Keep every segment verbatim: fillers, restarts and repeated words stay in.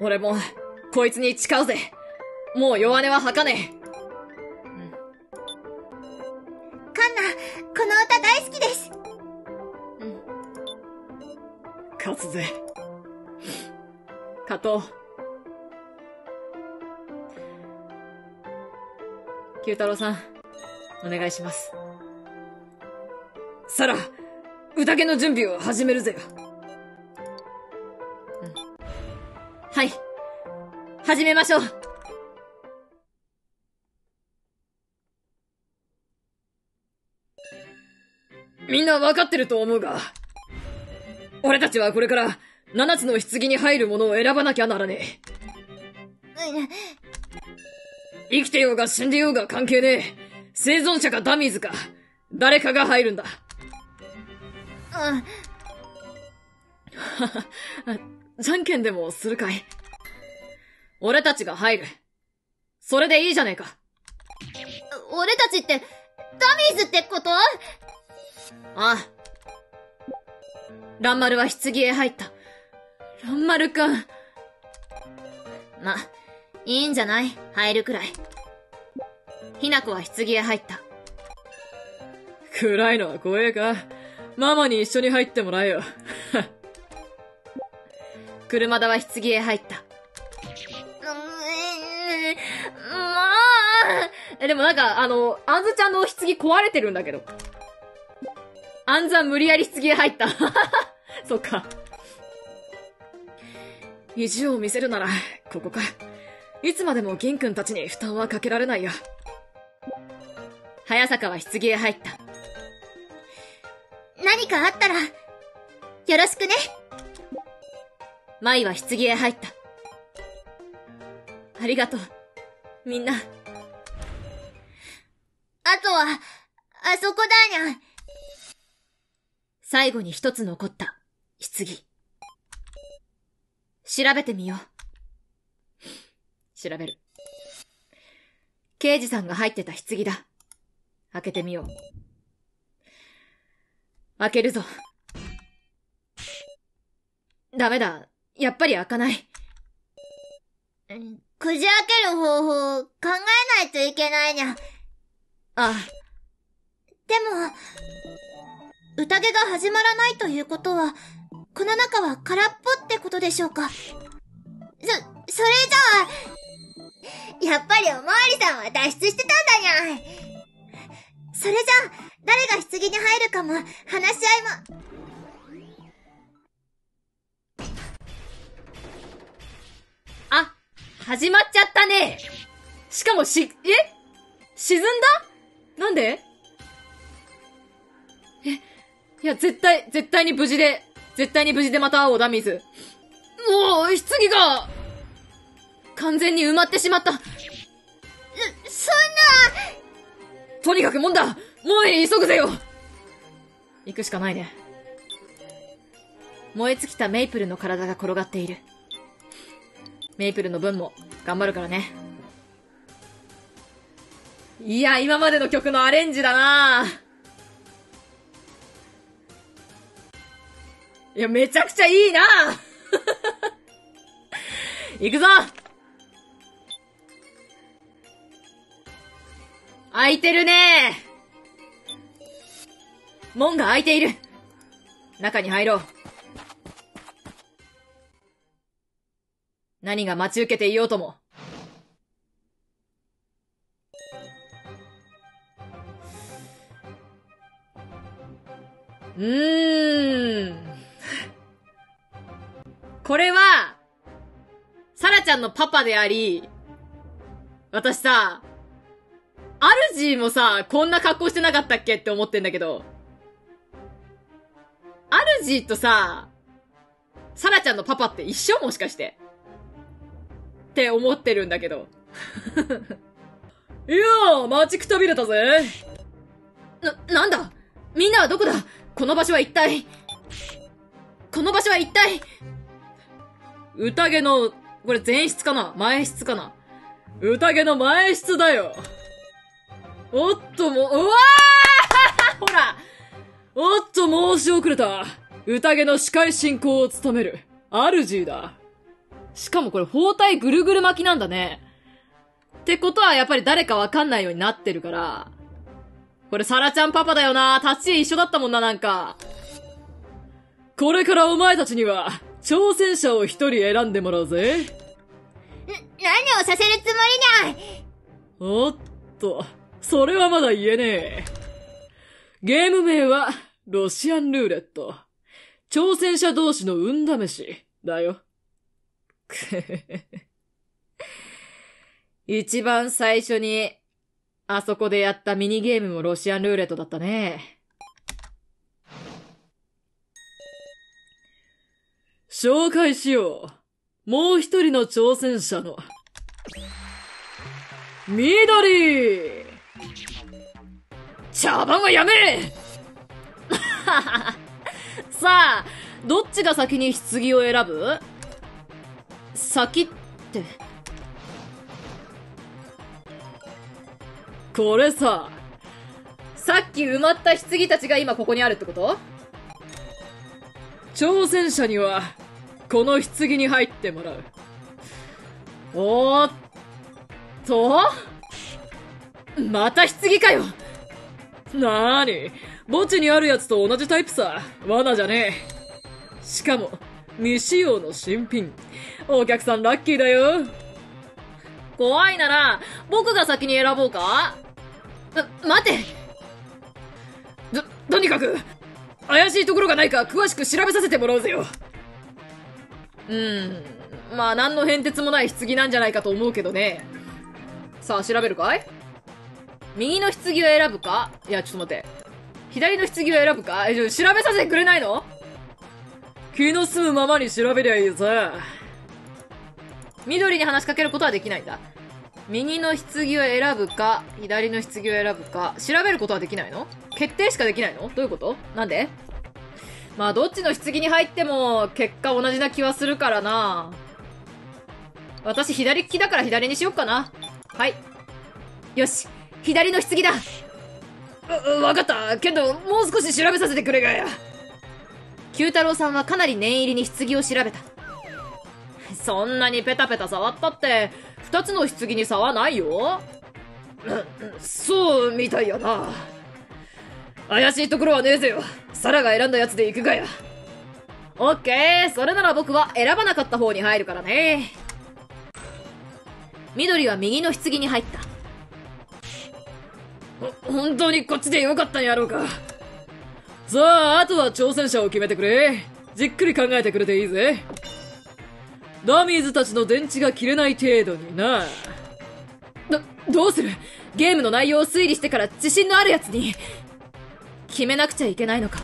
俺も、こいつに誓うぜ。もう弱音は吐かねえ。うん。カンナ、この歌大好きです。うん。勝つぜ。勝とう。九太郎さん、お願いします。サラ、宴の準備を始めるぜ。うん。はい。始めましょう。みんな分かってると思うが、俺たちはこれから七つの棺に入るものを選ばなきゃならねえ。生きてようが死んでようが関係ねえ。生存者かダミーズか、誰かが入るんだ。うん。じゃんけんでもするかい？俺たちが入る。それでいいじゃねえか。俺たちって、ダミーズってこと？ああ。蘭丸は棺へ入った。蘭丸くん。ま、いいんじゃない？入るくらい。ひなこは棺へ入った。暗いのは怖えか。ママに一緒に入ってもらえよ。車田は棺へ入った。うまあ。でもなんか、あの、あんずちゃんの棺壊れてるんだけど。あんずは無理やり棺へ入った。そっか。意地を見せるなら、ここか。いつまでも銀くんたちに負担はかけられないよ。早坂は棺へ入った。何かあったら、よろしくね。舞は棺へ入った。ありがとう、みんな。あとは、あそこだにゃん。最後に一つ残った、棺。調べてみよう。調べる。刑事さんが入ってた棺だ。開けてみよう。開けるぞ。ダメだ。やっぱり開かない。くじ開ける方法、考えないといけないにゃ。ああ。でも、宴が始まらないということは、この中は空っぽってことでしょうか。そ、それじゃあ、やっぱりおまわりさんは脱出してたんだにゃ。それじゃあ、誰が棺に入るかも、話し合いも。あ、始まっちゃったね。しかもし、え？沈んだ？なんで？え、いや、絶対、絶対に無事で、絶対に無事でまた会おう、ダミーズ。もう、棺が、完全に埋まってしまった。そ、そんな。とにかくもんだ。もう急ぐぜよ。行くしかないね。燃え尽きたメイプルの体が転がっている。メイプルの分も、頑張るからね。いや、今までの曲のアレンジだなぁ。いや、めちゃくちゃいいな行くぞ。開いてるね。門が開いている。中に入ろう。何が待ち受けていようとも。うーん。これは、サラちゃんのパパであり、私さ、主もさ、こんな格好してなかったっけって思ってんだけど、主とさ、サラちゃんのパパって一緒もしかして。って思ってるんだけど。いやー、待ちくたびれたぜ。な、なんだ？みんなはどこだ？この場所は一体、この場所は一体、宴の、これ前室かな？前室かな？宴の前室だよ。おっとも、うわーほら、おっと申し遅れた。宴の司会進行を務める、主だ。しかもこれ包帯ぐるぐる巻きなんだね。ってことはやっぱり誰かわかんないようになってるから。これサラちゃんパパだよな。立ち絵一緒だったもんな、なんか。これからお前たちには、挑戦者を一人選んでもらうぜ。ん、何をさせるつもりない。おっと、それはまだ言えねえ。ゲーム名は、ロシアンルーレット。挑戦者同士の運試し、だよ。くへへへ。一番最初に、あそこでやったミニゲームもロシアンルーレットだったね。紹介しよう。もう一人の挑戦者の、緑！茶番はやめえ！さあ、どっちが先に棺を選ぶ？先って。これさ、さっき埋まった棺たちが今ここにあるってこと？挑戦者には、この棺に入ってもらう。おーっと？また棺かよ！なーに、墓地にあるやつと同じタイプさ。罠じゃねえ。しかも、未使用の新品。お客さんラッキーだよ。怖いなら、僕が先に選ぼうか？ま、待て！と、とにかく、怪しいところがないか詳しく調べさせてもらうぜよ。うん、まあ何の変哲もない棺なんじゃないかと思うけどね。さあ、調べるかい？右の棺を選ぶか？いや、ちょっと待って。左の棺を選ぶか？え、調べさせてくれないの？気の済むままに調べりゃいいさ。緑に話しかけることはできないんだ。右の棺を選ぶか、左の棺を選ぶか、調べることはできないの？決定しかできないの？どういうこと？なんで？まあ、どっちの棺に入っても、結果同じな気はするからな。私、左利きだから左にしよっかな。はい。よし。左の棺だ。う、わかった。けど、もう少し調べさせてくれがや。九太郎さんはかなり念入りに棺を調べた。そんなにペタペタ触ったって、二つの棺に差はないよ。そうみたいやな。怪しいところはねえぜよ。サラが選んだやつで行くがや。オッケー、それなら僕は選ばなかった方に入るからね。緑は右の棺に入った。本当にこっちでよかったんやろうか。さあ、あとは挑戦者を決めてくれ。じっくり考えてくれていいぜ。ダミーズたちの電池が切れない程度にな。ど、どうする？ゲームの内容を推理してから自信のあるやつに決めなくちゃいけないのか。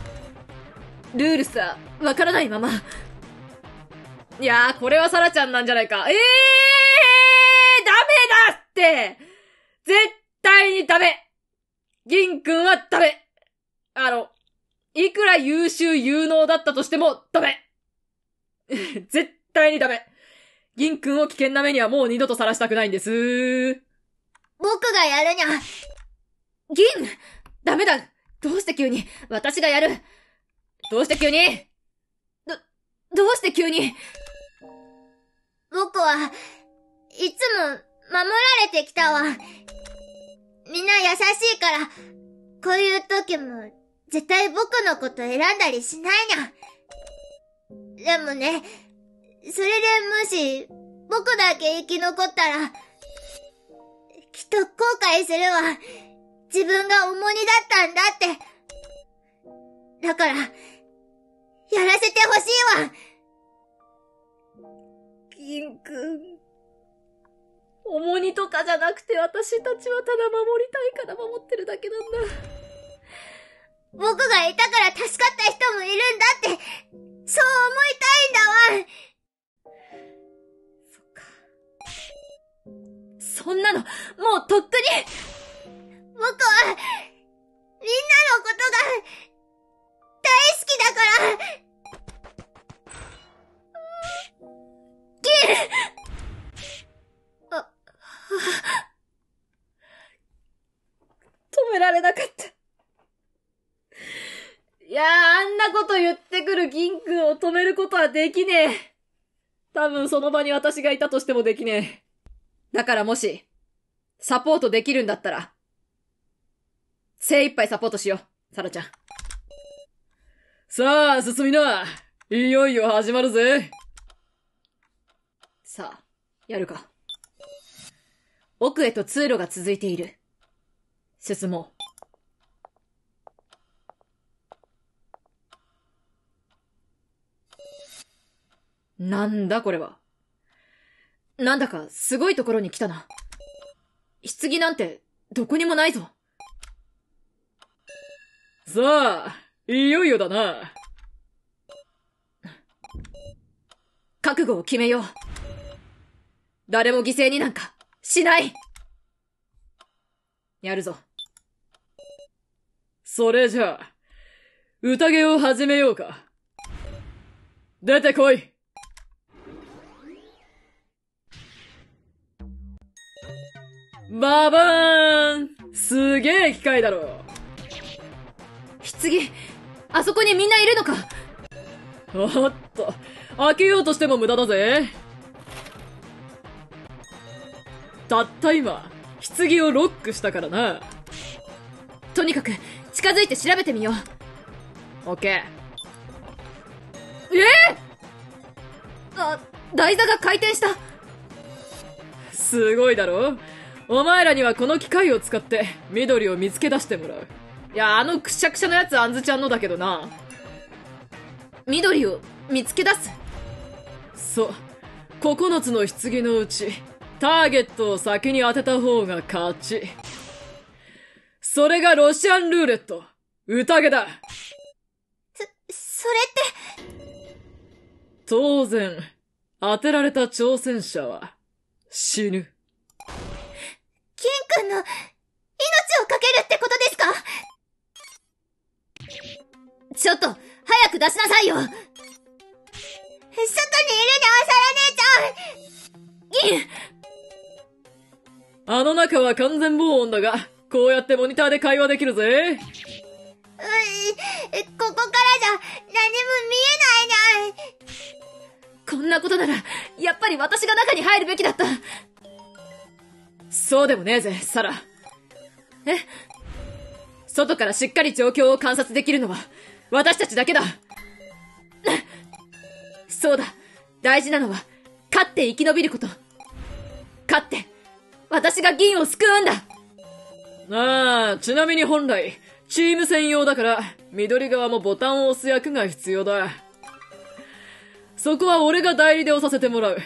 ルールさ、わからないまま。いやー、これはサラちゃんなんじゃないか。えー、ダメだって！絶対にダメ！銀くんはダメ！あの、いくら優秀有能だったとしてもダメ！絶対にダメ！銀くんを危険な目にはもう二度とさらしたくないんですー。僕がやるにゃ。銀！ダメだ！どうして急に、私がやる。どうして急に、ど、どうして急に。僕は、いつも、守られてきたわ。みんな優しいから、こういう時も、絶対僕のこと選んだりしないにゃ。でもね、それでもし、僕だけ生き残ったら、きっと後悔するわ。自分が重荷だったんだって。だから、やらせてほしいわ。銀くん。重荷とかじゃなくて私たちはただ守りたいから守ってるだけなんだ。僕がいたから助かった人もいるんだって、そう思いたいんだわ。そっか。そんなの、もうとっくに僕は、みんなのことが、大好きだから。銀！あ、はあ、止められなかった。いやあ、あんなこと言ってくる銀止めることはできねえ。多分その場に私がいたとしてもできねえ。だからもし、サポートできるんだったら、精一杯サポートしよう、サラちゃん。さあ、進みな。いよいよ始まるぜ。さあ、やるか。奥へと通路が続いている。進もう。なんだこれは。なんだかすごいところに来たな。棺なんてどこにもないぞ。さあ、いよいよだな。覚悟を決めよう。誰も犠牲になんかしない。やるぞ。それじゃあ、宴を始めようか。出てこい。ババーン！すげえ機械だろ。棺、あそこにみんないるのか。おっと、開けようとしても無駄だぜ。たった今、棺をロックしたからな。とにかく、近づいて調べてみよう。オッケー。えぇ！あ、台座が回転した。すごいだろ。お前らにはこの機械を使って、緑を見つけ出してもらう。いや、あのくしゃくしゃのやつ、あんずちゃんのだけどな。緑を見つけ出す？そう。ここのつの棺のうち、ターゲットを先に当てた方が勝ち。それがロシアンルーレット、宴だ。そ、それって。当然、当てられた挑戦者は、死ぬ。銀くんの命をかけるってことですか？ちょっと、早く出しなさいよ。外にいるでおさら姉ちゃん。銀、あの中は完全防音だが、こうやってモニターで会話できるぜ。うい、ここからじゃ何も見えないな。こんなことなら、やっぱり私が中に入るべきだった。そうでもねえぜ、サラ。え？外からしっかり状況を観察できるのは、私たちだけだ。そうだ、大事なのは、勝って生き延びること。勝って、私が銀を救うんだ。ああ、ちなみに本来、チーム専用だから、緑側もボタンを押す役が必要だ。そこは俺が代理で押させてもらう。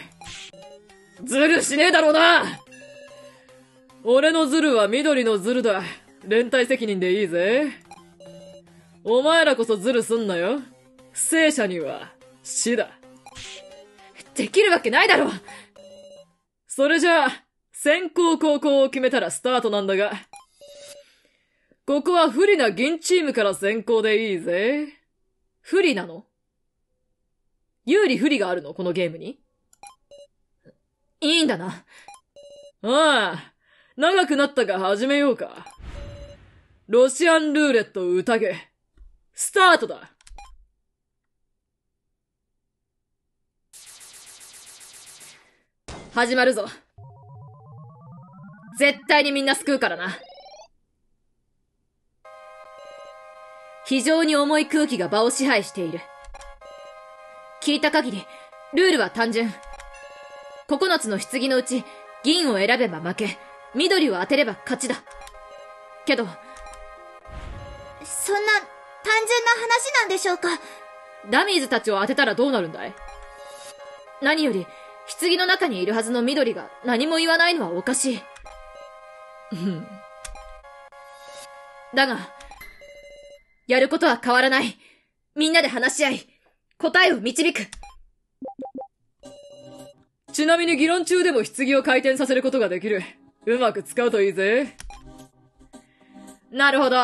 ズルしねえだろうな。俺のズルは緑のズルだ。連帯責任でいいぜ。お前らこそズルすんなよ。生者には死だ。できるわけないだろ。それじゃあ、先行後攻を決めたらスタートなんだが、ここは不利な銀チームから先行でいいぜ。不利なの？有利不利があるの？このゲームに？いいんだな。ああ。長くなったが始めようか。ロシアンルーレット宴、スタートだ。始まるぞ。絶対にみんな救うからな。非常に重い空気が場を支配している。聞いた限り、ルールは単純。ここのつの棺のうち、銀を選べば負け。緑を当てれば勝ちだ。けど、そんな単純な話なんでしょうか。ダミーズたちを当てたらどうなるんだい？何より、棺の中にいるはずの緑が何も言わないのはおかしい。うん。だが、やることは変わらない。みんなで話し合い、答えを導く。ちなみに議論中でも棺を回転させることができる。うまく使うといいぜ。なるほど。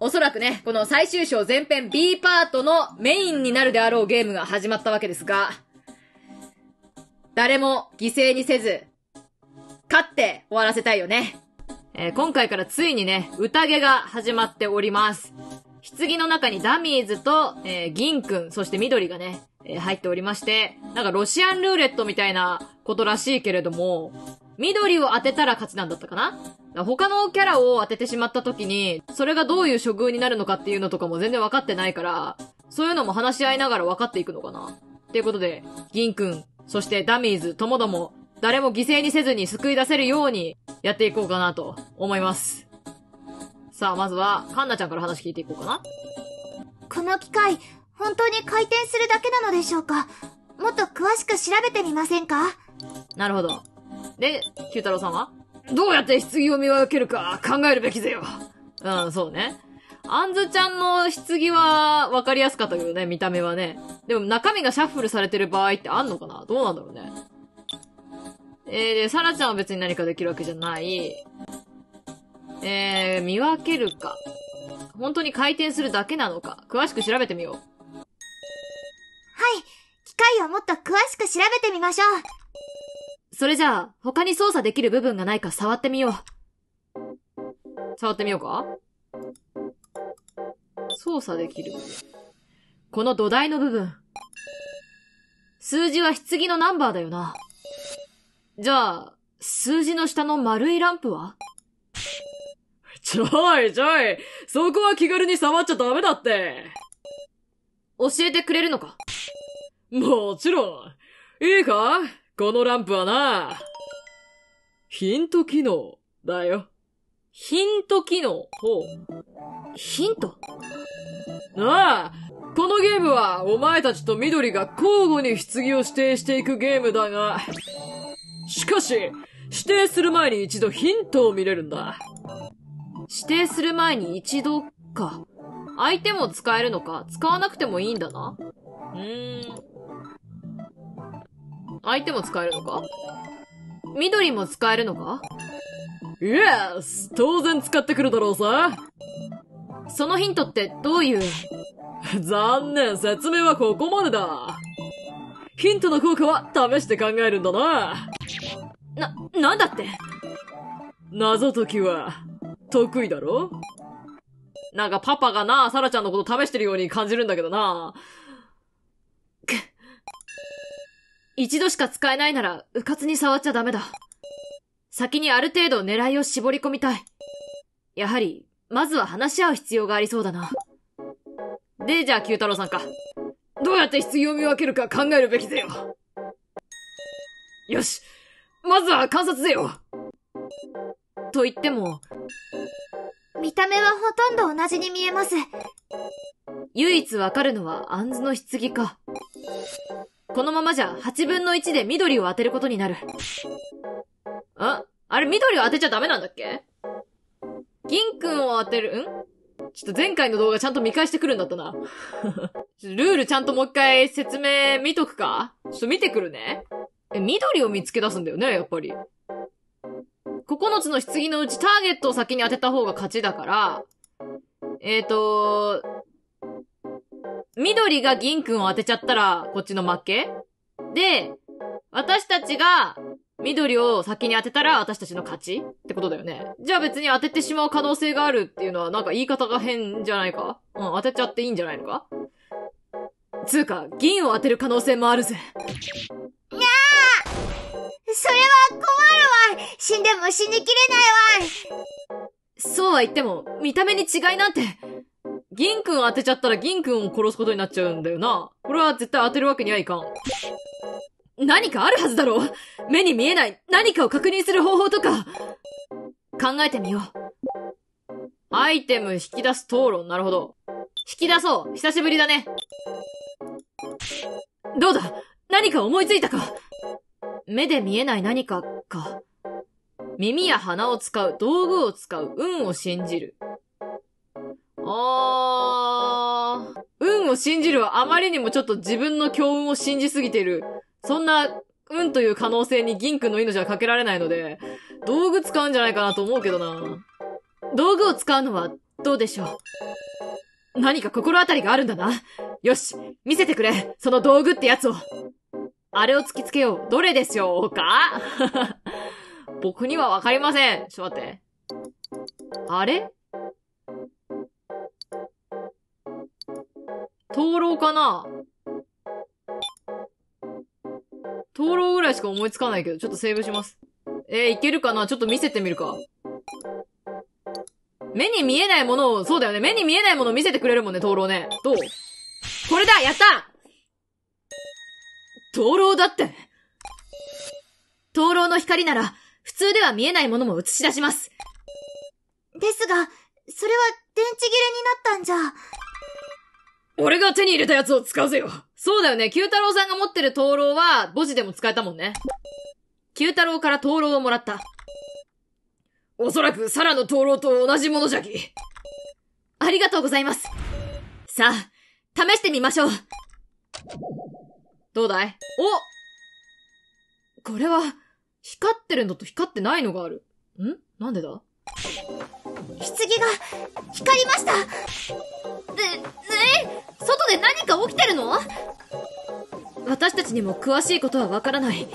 おそらくね、この最終章前編 B パートのメインになるであろうゲームが始まったわけですが、誰も犠牲にせず、勝って終わらせたいよね。えー、今回からついにね、宴が始まっております。棺の中にダミーズと、えー、銀くん、そして緑がね、えー、入っておりまして、なんかロシアンルーレットみたいなことらしいけれども、緑を当てたら勝ちなんだったかな?他のキャラを当ててしまった時に、それがどういう処遇になるのかっていうのとかも全然分かってないから、そういうのも話し合いながら分かっていくのかな。っていうことで、銀くん、そしてダミーズともども、誰も犠牲にせずに救い出せるようにやっていこうかなと思います。さあ、まずは、カンナちゃんから話聞いていこうかな。この機械、本当に回転するだけなのでしょうか?もっと詳しく調べてみませんか?なるほど。で、九太郎さんは?どうやって棺を見分けるか考えるべきぜよ。うん、そうね。あんずちゃんの棺は分かりやすかったけどね、見た目はね。でも中身がシャッフルされてる場合ってあんのかな?どうなんだろうね。えー、で、サラちゃんは別に何かできるわけじゃない。えー、見分けるか。本当に回転するだけなのか。詳しく調べてみよう。はい。機械をもっと詳しく調べてみましょう。それじゃあ、他に操作できる部分がないか触ってみよう。触ってみようか?操作できる部分。この土台の部分。数字は棺のナンバーだよな。じゃあ、数字の下の丸いランプは?ちょいちょい、そこは気軽に触っちゃダメだって。教えてくれるのか?もちろん。いいか?このランプはな、ヒント機能だよ。ヒント機能?ほう。ヒント?なあ、このゲームはお前たちと緑が交互に棺を指定していくゲームだが、しかし、指定する前に一度ヒントを見れるんだ。指定する前に一度か。相手も使えるのか。使わなくてもいいんだな。うーん。相手も使えるのか?緑も使えるのか?イエス!当然使ってくるだろうさ。そのヒントってどういう？残念、説明はここまでだ。ヒントの効果は試して考えるんだな。な、なんだって?謎解きは、得意だろ?なんかパパがな、サラちゃんのこと試してるように感じるんだけどな。くっ。一度しか使えないなら、うかつに触っちゃダメだ。先にある程度狙いを絞り込みたい。やはり、まずは話し合う必要がありそうだな。で、じゃあ、九太郎さんか。どうやって棺を見分けるか考えるべきぜよ。よし。まずは観察ぜよ。と言っても、見た目はほとんど同じに見えます。唯一わかるのはアンズの棺か。このままじゃはちぶんのいちで緑を当てることになる。あ、あれ緑を当てちゃダメなんだっけ?銀くんを当てる、ん?ちょっと前回の動画ちゃんと見返してくるんだったな。ルールちゃんともう一回説明見とくか?ちょっと見てくるね。え、緑を見つけ出すんだよね、やっぱり。ここのつの棺のうちターゲットを先に当てた方が勝ちだから、えっと、緑が銀くんを当てちゃったらこっちの負けで、私たちが緑を先に当てたら私たちの勝ちってことだよね。じゃあ別に当ててしまう可能性があるっていうのはなんか言い方が変じゃないか?うん、当てちゃっていいんじゃないのか?つうか、銀を当てる可能性もあるぜ。それは困るわ。死んでも死にきれないわ。そうは言っても、見た目に違いなんて。銀くん当てちゃったら銀くんを殺すことになっちゃうんだよな。これは絶対当てるわけにはいかん。何かあるはずだろう。目に見えない何かを確認する方法とか。考えてみよう。アイテム引き出す討論。なるほど。引き出そう。久しぶりだね。どうだ?何か思いついたか?目で見えない何かか。耳や鼻を使う、道具を使う、運を信じる。あー。運を信じるはあまりにもちょっと自分の強運を信じすぎている。そんな、運という可能性に銀くんの命はかけられないので、道具使うんじゃないかなと思うけどな。道具を使うのはどうでしょう。何か心当たりがあるんだな。よし、見せてくれ、その道具ってやつを。あれを突きつけよう。どれでしょうか?僕にはわかりません。ちょっと待って。あれ?灯籠かな？灯籠ぐらいしか思いつかないけど、ちょっとセーブします。えー、いけるかな？ちょっと見せてみるか。目に見えないものを、そうだよね。目に見えないものを見せてくれるもんね、灯籠ね。どう？これだ！やった！灯籠だって。灯籠の光なら、普通では見えないものも映し出します。ですが、それは電池切れになったんじゃ。俺が手に入れたやつを使うぜよ。そうだよね。九太郎さんが持ってる灯籠は、墓地でも使えたもんね。九太郎から灯籠をもらった。おそらく、サラの灯籠と同じものじゃき。ありがとうございます。さあ、試してみましょう。どうだい？お！これは、光ってるのと光ってないのがある。ん？なんでだ？棺が、光りました！で、え？外で何か起きてるの？私たちにも詳しいことはわからない。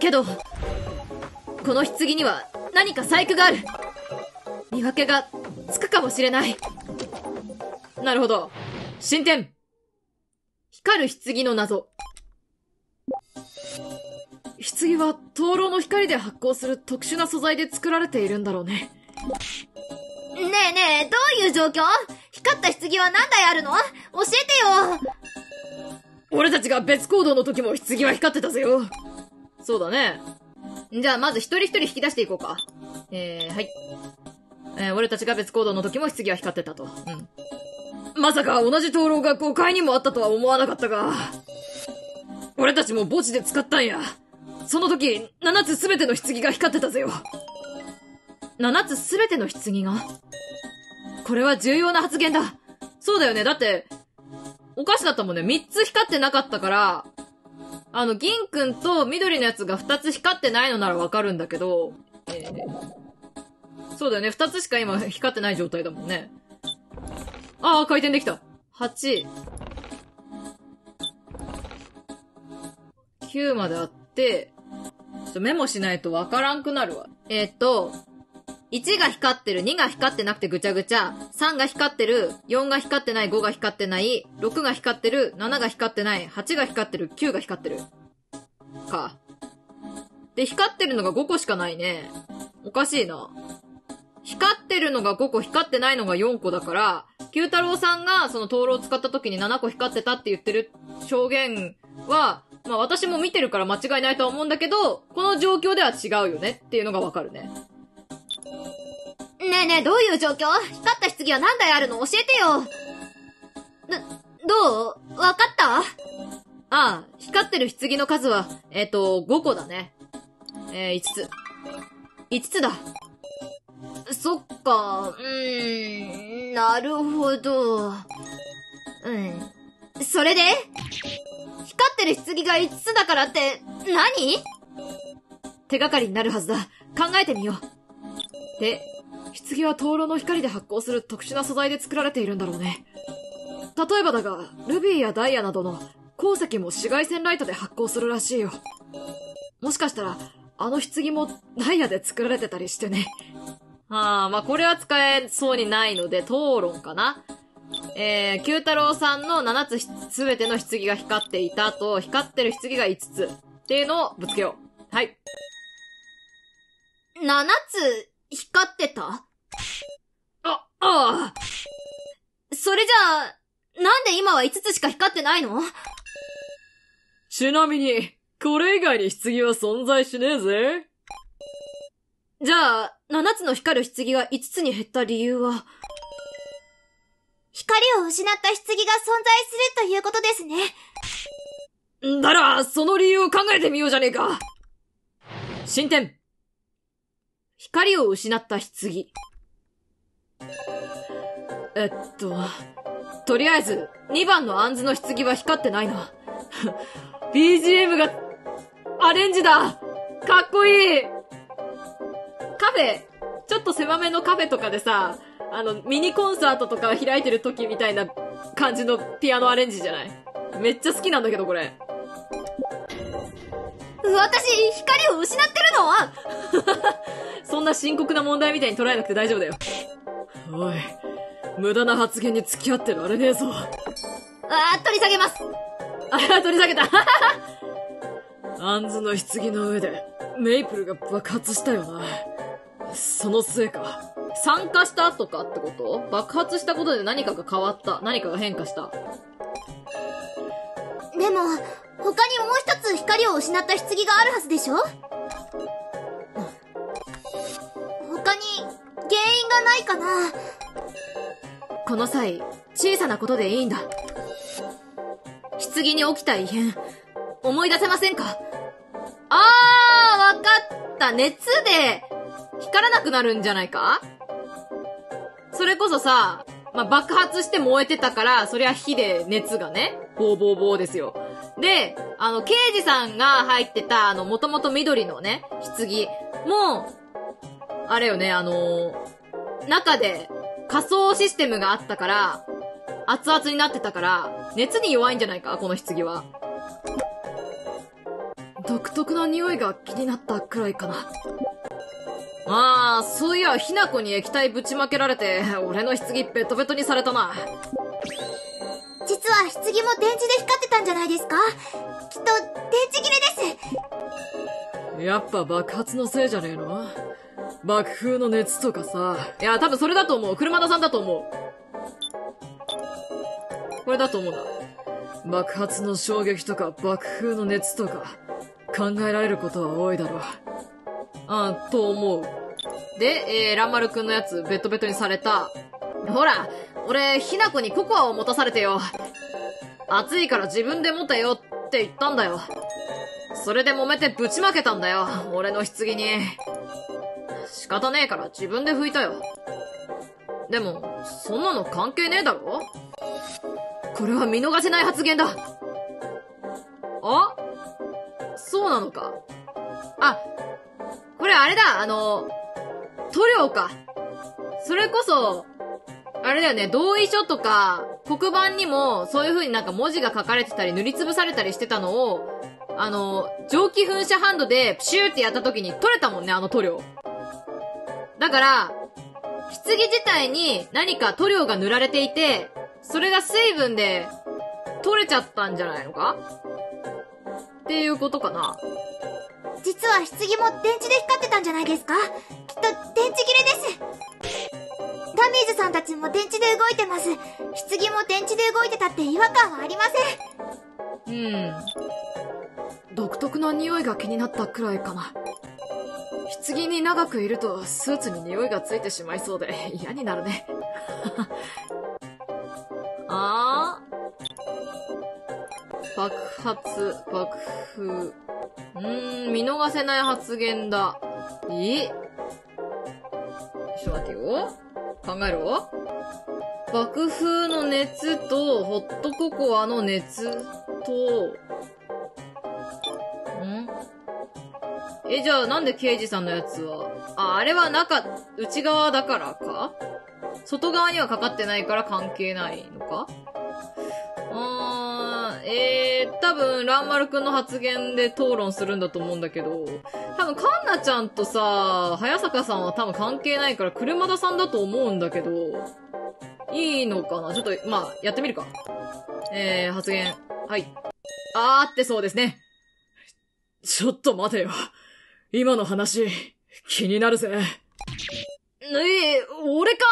けど、この棺には何か細工がある。見分けがつくかもしれない。なるほど。進展！光る棺の謎。棺は灯籠の光で発光する特殊な素材で作られているんだろうね。ねえねえ、どういう状況？光った棺は何台あるの？教えてよ。俺たちが別行動の時も棺は光ってたぜよ。そうだね。じゃあまず一人一人引き出していこうか。えー、はい。えー、俺たちが別行動の時も棺は光ってたと。うん。まさか同じ灯籠がごかいにもあったとは思わなかったが、俺たちも墓地で使ったんや。その時、ななつすべての棺が光ってたぜよ。ななつすべての棺が？これは重要な発言だ。そうだよね。だって、おかしだったもんね。みっつ光ってなかったから、あの、銀くんと緑のやつがふたつ光ってないのならわかるんだけど、えー、そうだよね。ふたつしか今光ってない状態だもんね。ああ、回転できた。はち。きゅうまであって、ちょっとメモしないとわからんくなるわ。えっと、いちが光ってる、にが光ってなくてぐちゃぐちゃ、さんが光ってる、よんが光ってない、ごが光ってない、ろくが光ってる、ななが光ってない、はちが光ってる、きゅうが光ってる。か。で、光ってるのがごこしかないね。おかしいな。光ってるのがごこ、光ってないのがよんこだから、九太郎さんがその灯籠を使った時にななこ光ってたって言ってる証言は、まあ私も見てるから間違いないとは思うんだけど、この状況では違うよねっていうのがわかるね。ねえねえ、どういう状況？光った棺は何台あるの？教えてよ。ど、どう？わかった？ああ、光ってる棺の数は、えっと、ごこだね。えー、いつつ。いつつだ。そっか、うーん、なるほど。うん。それで？光ってる棺がいつつだからって何？手がかりになるはずだ。考えてみよう。で、棺は灯籠の光で発光する特殊な素材で作られているんだろうね。例えばだが、ルビーやダイヤなどの鉱石も紫外線ライトで発光するらしいよ。もしかしたら、あの棺もダイヤで作られてたりしてね。ああ、まあこれは使えそうにないので、討論かな。えー、九太郎さんのななつすべての棺が光っていたと、光ってる棺がいつつっていうのをぶつけよう。はい。ななつ光ってた？あ、ああ。それじゃあ、なんで今はいつつしか光ってないの？ちなみに、これ以外に棺は存在しねえぜ。じゃあ、ななつの光る棺がいつつに減った理由は？光を失った棺が存在するということですね。なら、その理由を考えてみようじゃねえか。進展。光を失った棺。えっと、とりあえず、にばんの杏の棺は光ってないな。ビージーエム が、アレンジだ！かっこいい！カフェ、ちょっと狭めのカフェとかでさ、あの、ミニコンサートとか開いてる時みたいな感じのピアノアレンジじゃない？めっちゃ好きなんだけど、これ。私、光を失ってるの？そんな深刻な問題みたいに捉えなくて大丈夫だよ。おい、無駄な発言に付き合ってられねえぞ。あー、取り下げます。あー、取り下げた。アンズの棺の上で、メイプルが爆発したよな。そのせいか。酸化したとかってこと？爆発したことで何かが変わった。何かが変化した。でも、他にもう一つ光を失った棺があるはずでしょ？他に、原因がないかな。この際、小さなことでいいんだ。棺に起きた異変、思い出せませんか？あー、わかった。熱で、光らなくなるんじゃないか？それこそさ、まあ、爆発して燃えてたから、そりゃ火で熱がね、ボーボーボーですよ。で、あの、刑事さんが入ってた、あの、もともと緑のね、棺も、あれよね、あのー、中で仮想システムがあったから、熱々になってたから、熱に弱いんじゃないか、この棺は。独特な匂いが気になったくらいかな。ああ、そういや、ひなこに液体ぶちまけられて、俺の棺ベトベトにされたな。実は棺も電池で光ってたんじゃないですか？きっと、電池切れです。やっぱ爆発のせいじゃねえの？爆風の熱とかさ。いや、多分それだと思う。車田さんだと思う。これだと思うな。爆発の衝撃とか爆風の熱とか、考えられることは多いだろう。ああ、と思う。で、えー、ランマルくんのやつ、ベトベトにされた。ほら、俺、ひなこにココアを持たされてよ。暑いから自分で持てよって言ったんだよ。それで揉めてぶちまけたんだよ、俺の棺に。仕方ねえから自分で拭いたよ。でも、そんなの関係ねえだろ？これは見逃せない発言だ。あ？そうなのか。あ、これあれだ、あの、塗料か。それこそ、あれだよね、同意書とか、黒板にも、そういう風になんか文字が書かれてたり、塗りつぶされたりしてたのを、あの、蒸気噴射ハンドで、プシューってやった時に取れたもんね、あの塗料。だから、棺自体に何か塗料が塗られていて、それが水分で、取れちゃったんじゃないのか？っていうことかな。実は棺も電池で光ってたんじゃないですか？きっと電池切れです。ダミーズさんたちも電池で動いてます。棺も電池で動いてたって違和感はありません。うん。独特な匂いが気になったくらいかな。棺に長くいるとスーツに匂いがついてしまいそうで嫌になるね。ああ。爆発、爆風。うーん、見逃せない発言だ。え？ちょっと待ってよ。考えろ。爆風の熱と、ホットココアの熱と、ん？え、じゃあなんで刑事さんのやつは、あ、あれは中、内側だからか？外側にはかかってないから関係ないのか？あー、えー、多分、ランマルくんの発言で討論するんだと思うんだけど、多分、カンナちゃんとさ、早坂さんは多分関係ないから、車田さんだと思うんだけど、いいのかな？ちょっと、まあ、やってみるか。えー、発言。はい。あーってそうですね。ちょっと待てよ。今の話、気になるぜ。えー、俺か！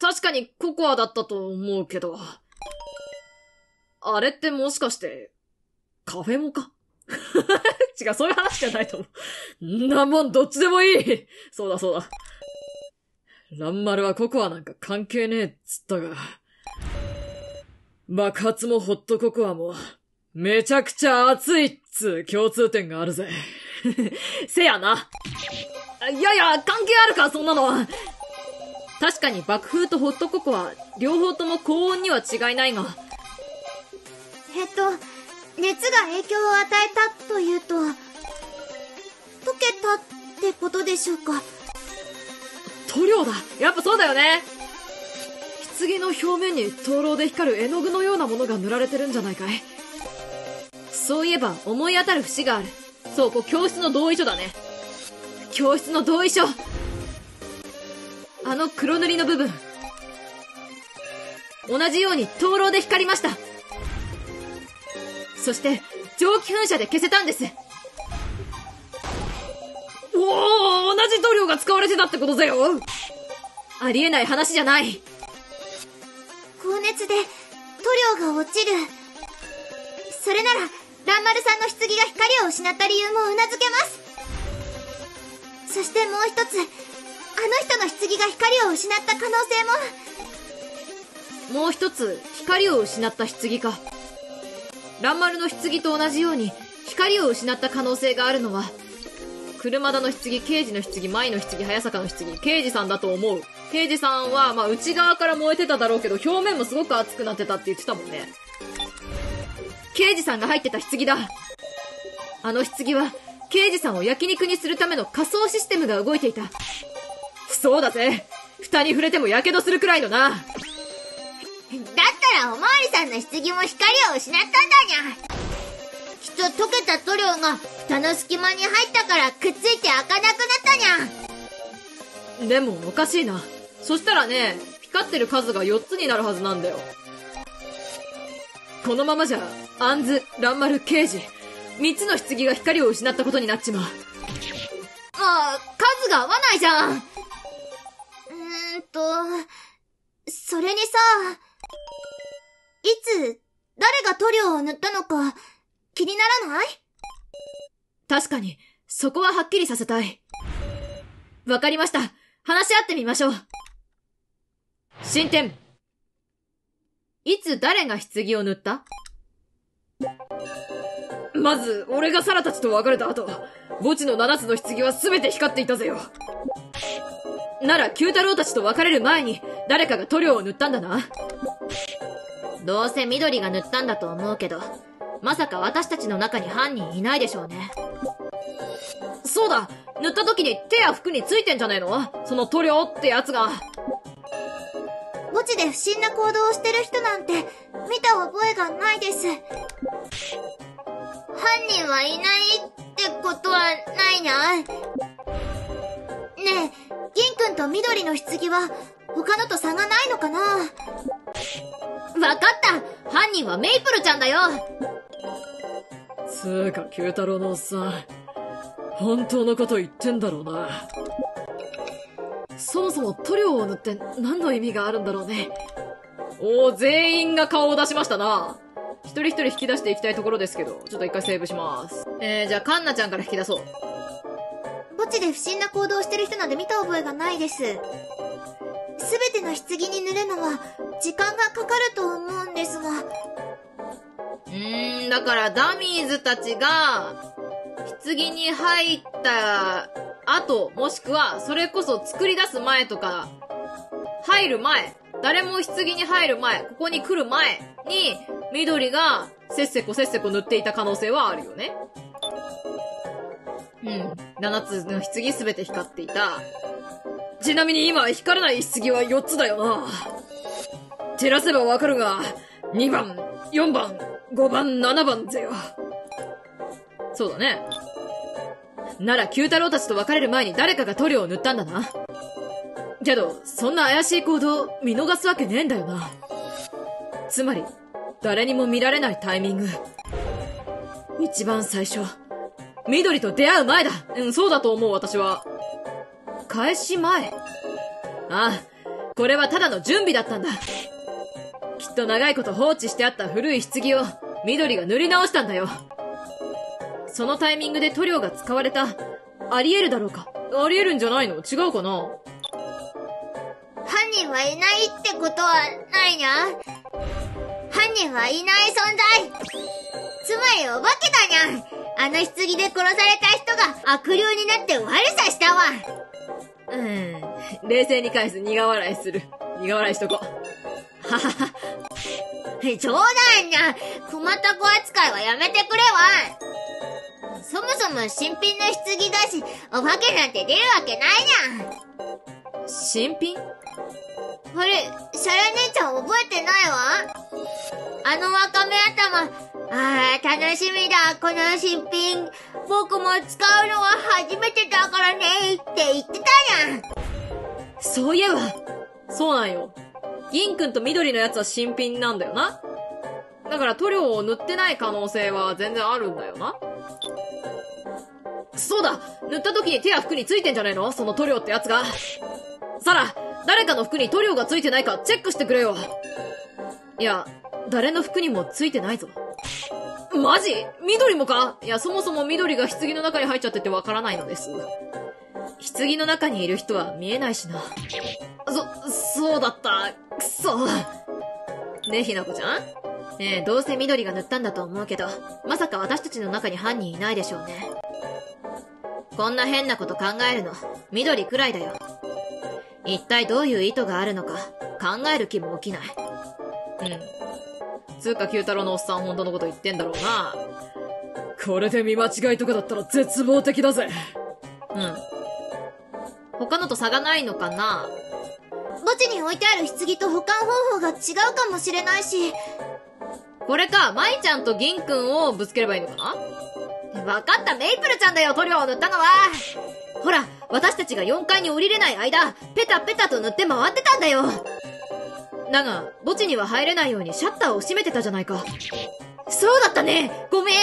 確かにココアだったと思うけど。あれってもしかして、カフェモか？違う、そういう話じゃないと思う。なんもんどっちでもいい！そうだそうだ。ランマルはココアなんか関係ねえっつったが、爆発もホットココアも、めちゃくちゃ熱いっつ共通点があるぜ。せやな。いやいや、関係あるか、そんなのは。確かに爆風とホットココア、両方とも高温には違いないが。えっと、熱が影響を与えたというと、溶けたってことでしょうか。塗料だ。やっぱそうだよね。棺の表面に灯籠で光る絵の具のようなものが塗られてるんじゃないかい。そういえば思い当たる節がある。そう、こう教室の同意書だね。教室の同意書。あの黒塗りの部分。同じように灯籠で光りました。そして蒸気噴射で消せたんです。おお、同じ塗料が使われてたってことだよ。ありえない話じゃない。高熱で塗料が落ちる。それなら蘭丸さんの棺が光を失った理由もうなずけます。そしてもう一つ、あの人の棺が光を失った可能性も。もう一つ、光を失った棺か。蘭丸の棺と同じように光を失った可能性があるのは、車田の棺、刑事の棺、舞の棺、早坂の棺、刑事さんだと思う。刑事さんは、まあ、内側から燃えてただろうけど、表面もすごく熱くなってたって言ってたもんね。刑事さんが入ってた棺だ。あの棺は、刑事さんを焼肉にするための火葬システムが動いていた。そうだぜ。蓋に触れても火傷するくらいのな。だったら、おまわりさんの棺も光を失ったんだにゃ。きっと溶けた塗料が蓋の隙間に入ったからくっついて開かなくなったにゃ。でもおかしいな。そしたらね、光ってる数がよっつになるはずなんだよ。このままじゃ、あんず、蘭丸、刑事、みっつの棺が光を失ったことになっちまう。ああ、数が合わないじゃん。うーんと、それにさ、いつ、誰が塗料を塗ったのか、気にならない？確かに、そこははっきりさせたい。わかりました。話し合ってみましょう。進展。いつ誰が棺を塗った？まず、俺がサラたちと別れた後、墓地のななつの棺は全て光っていたぜよ。なら、九太郎たちと別れる前に、誰かが塗料を塗ったんだな。どうせ緑が塗ったんだと思うけど、まさか私たちの中に犯人いないでしょうね。そうだ、塗った時に手や服についてんじゃねえの？その塗料ってやつが。墓地で不審な行動をしてる人なんて見た覚えがないです。犯人はいないってことはないな。ねえ、銀くんと緑の棺は他のと差がないのかな？わかった！犯人はメイプルちゃんだよ。つーか、九太郎のおっさん、本当のこと言ってんだろうな。そもそも塗料を塗って何の意味があるんだろうね。おー、全員が顔を出しましたな。一人一人引き出していきたいところですけど、ちょっと一回セーブします。えー、じゃあ、カンナちゃんから引き出そう。墓地で不審な行動をしてる人なんて見た覚えがないです。すべての棺に塗るのは、時間がかかると思うんですが。うーん、だからダミーズたちが、棺に入った後、もしくは、それこそ作り出す前とか、入る前、誰も棺に入る前、ここに来る前に、緑がせっせこせっせこ塗っていた可能性はあるよね。うん。ななつの棺すべて光っていた。ちなみに今、光らない棺はよっつだよな。照らせばわかるが、にばん、よんばん、ごばん、ななばんぜよ。そうだね。なら、九太郎たちと別れる前に誰かが塗料を塗ったんだな。けど、そんな怪しい行動、見逃すわけねえんだよな。つまり、誰にも見られないタイミング。一番最初、緑と出会う前だ。うん、そうだと思う、私は。開始前。ああ、これはただの準備だったんだ。きっと長いこと放置してあった古い棺を緑が塗り直したんだよ。そのタイミングで塗料が使われた。あり得るだろうか。あり得るんじゃないの？違うかな？犯人はいないってことはないにゃ。犯人はいない存在。つまりお化けだにゃ。あの棺で殺された人が悪霊になって悪さしたわ。うん。冷静に返す。苦笑いする。苦笑いしとこ。ははは。冗談にゃ。困った子扱いはやめてくれわ。そもそも新品の棺だし、お化けなんて出るわけないにゃ。新品？あれ、シャラ姉ちゃん覚えてないわ。あのワカメ頭。ああ、楽しみだ、この新品。僕も使うのは初めてだからね、って言ってたにゃ。そういえば、そうなんよ。銀くんと緑のやつは新品なんだよな。だから塗料を塗ってない可能性は全然あるんだよな。そうだ、塗った時に手や服についてんじゃねえの、その塗料ってやつが。サラ、誰かの服に塗料がついてないかチェックしてくれよ。いや、誰の服にもついてないぞ。マジ？緑もか？いや、そもそも緑が棺の中に入っちゃっててわからないのです。棺の中にいる人は見えないしな。そ、そうだった。くそ。ねえ、ひなこちゃん？ねえ、どうせ緑が塗ったんだと思うけど、まさか私たちの中に犯人いないでしょうね。こんな変なこと考えるの、緑くらいだよ。一体どういう意図があるのか、考える気も起きない。うん。つうか、九太郎のおっさん本当のこと言ってんだろうな。これで見間違いとかだったら絶望的だぜ。うん。他のと差がないのかな？墓地に置いてある棺と保管方法が違うかもしれないし。これか、舞ちゃんと銀くんをぶつければいいのかな？わかった、メイプルちゃんだよ、塗料を塗ったのは。ほら、私たちがよんかいに降りれない間、ペタペタと塗って回ってたんだよ。だが、墓地には入れないようにシャッターを閉めてたじゃないか。そうだったね、ごめん。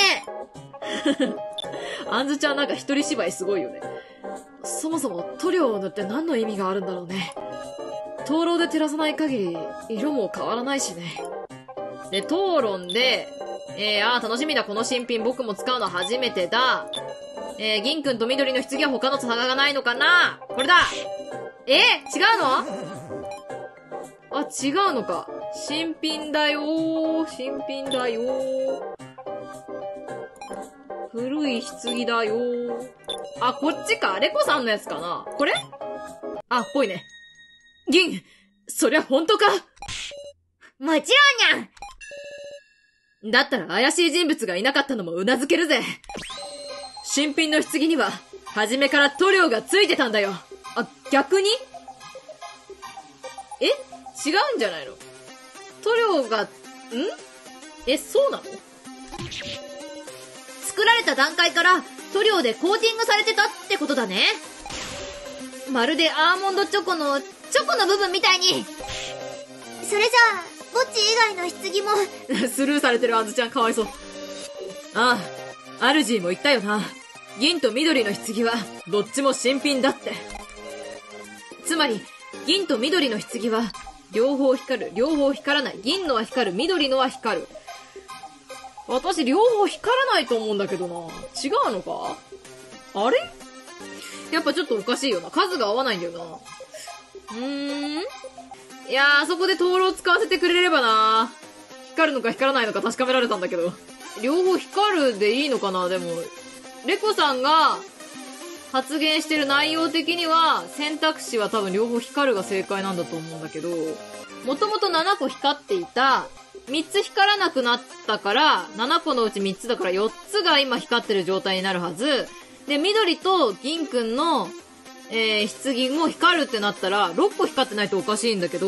あんずちゃんなんか一人芝居すごいよね。そもそも塗料を塗って何の意味があるんだろうね。灯籠で照らさない限り、色も変わらないしね。で、討論で、えー、あー楽しみだ、この新品、僕も使うの初めてだ。えー、銀くんと緑の棺は他の差がないのかな？これだ！えー、違うの？あ、違うのか。新品だよー、新品だよー。古い棺だよー。あ、こっちか、レコさんのやつかな？これ？あ、っぽいね。銀！そりゃ本当か？もちろんにゃん！だったら怪しい人物がいなかったのも頷けるぜ。新品の棺には、初めから塗料がついてたんだよ。あ、逆に？え？違うんじゃないの？塗料が、ん？え、そうなの？作られた段階から塗料でコーティングされてたってことだね。まるでアーモンドチョコの、チョコの部分みたいに。それじゃあ、墓地以外の棺も。スルーされてるあずちゃんかわいそう。ああ、アルジーも言ったよな。銀と緑の棺は、どっちも新品だって。つまり、銀と緑の棺は、両方光る、両方光らない。銀のは光る、緑のは光る。私、両方光らないと思うんだけどな。違うのか？あれ？やっぱちょっとおかしいよな。数が合わないんだよな。うーん。いやー、そこで灯籠使わせてくれればなー。光るのか光らないのか確かめられたんだけど。両方光るでいいのかな、でも。レコさんが発言してる内容的には、選択肢は多分両方光るが正解なんだと思うんだけど、もともとななこ光っていた、みっつ光らなくなったから、ななこのうちみっつだからよっつが今光ってる状態になるはず。で、緑と銀くんの、えー、棺も光るってなったら、ろっこ光ってないとおかしいんだけど、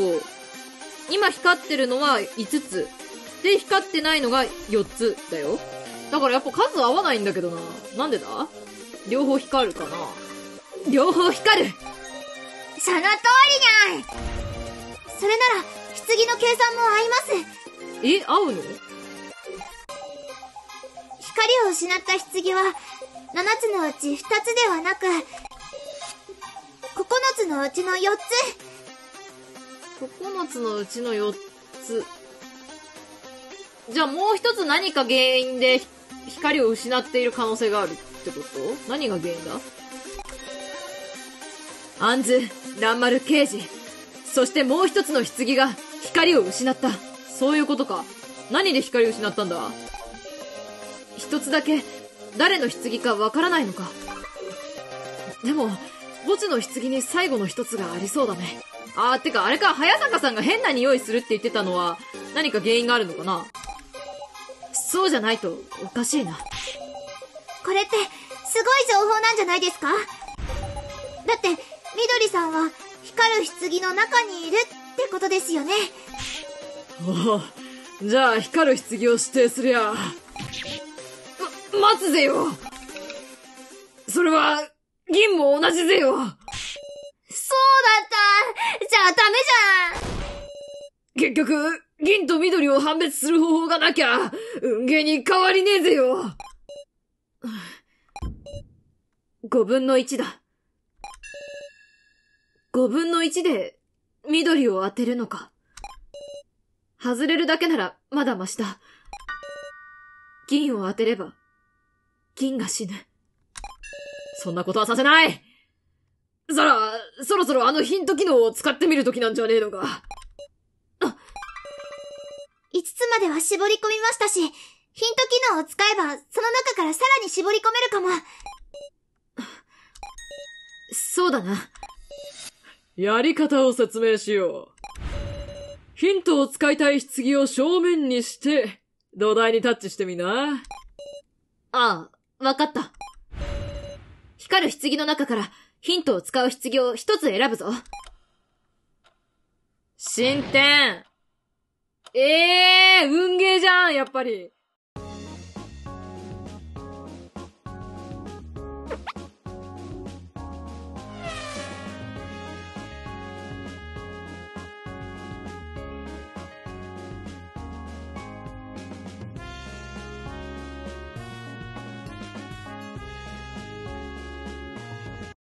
今光ってるのはいつつ。で、光ってないのがよっつだよ。だからやっぱ数合わないんだけどな。なんでだ？両方光るかな？両方光る！その通りにゃい！それなら、棺の計算も合います。え、合うの？光を失った棺は、ななつのうちふたつではなく、ここのつのうちのよっつ。ここのつのうちのよっつ。じゃあもう一つ何か原因で光を失っている可能性があるってこと？何が原因だ？アンズ、蘭丸刑事、そしてもう一つの棺が光を失った。そういうことか。何で光を失ったんだ？一つだけ誰の棺かわからないのか。でも、墓地の棺に最後の一つがありそうだね。あー、てかあれか、早坂さんが変な匂いするって言ってたのは、何か原因があるのかな？そうじゃないと、おかしいな。これって、すごい情報なんじゃないですか？だって、緑さんは、光る棺の中にいるってことですよね。おお、じゃあ光る棺を指定すりゃ。ま、待つぜよ！それは、銀も同じぜよ。そうだった。じゃあダメじ結局、銀と緑を判別する方法がなきゃ、運ゲーに変わりねえぜよ。ごぶんのいちだ。ごぶんのいちで、緑を当てるのか。外れるだけなら、まだマシだ。銀を当てれば、銀が死ぬ。そんなことはさせない!ザラ、そろそろあのヒント機能を使ってみるときなんじゃねえのか。あ、いつつまでは絞り込みましたし、ヒント機能を使えば、その中からさらに絞り込めるかも。そうだな。やり方を説明しよう。ヒントを使いたい棺を正面にして、土台にタッチしてみな。ああ、わかった。光る棺の中から、ヒントを使う棺を一つ選ぶぞ。進展。ええー、運ゲーじゃん、やっぱり。